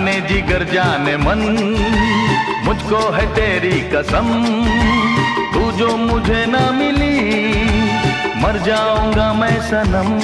जाने जिगर जाने मन, मुझको है तेरी कसम। तू जो मुझे ना मिली, मर जाऊंगा मैं सनम।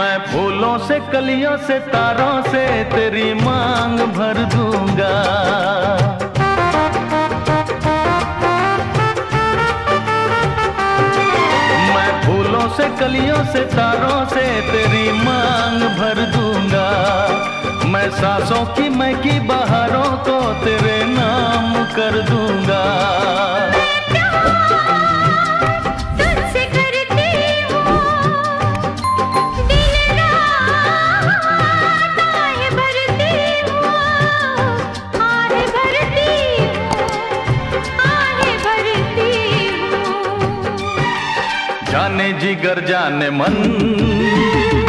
मैं फूलों से, कलियों से, तारों से तेरी मांग भर दूंगा। मैं फूलों से, कलियों से, तारों से तेरी मांग भर दूंगा। मैं सांसों की, मैं की बहारों को तेरे नाम कर दूंगा। जाने जिगर जाने मन,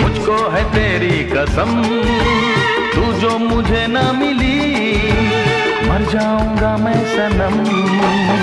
मुझको है तेरी कसम। तू जो मुझे ना मिली, मर जाऊंगा मैं सनम।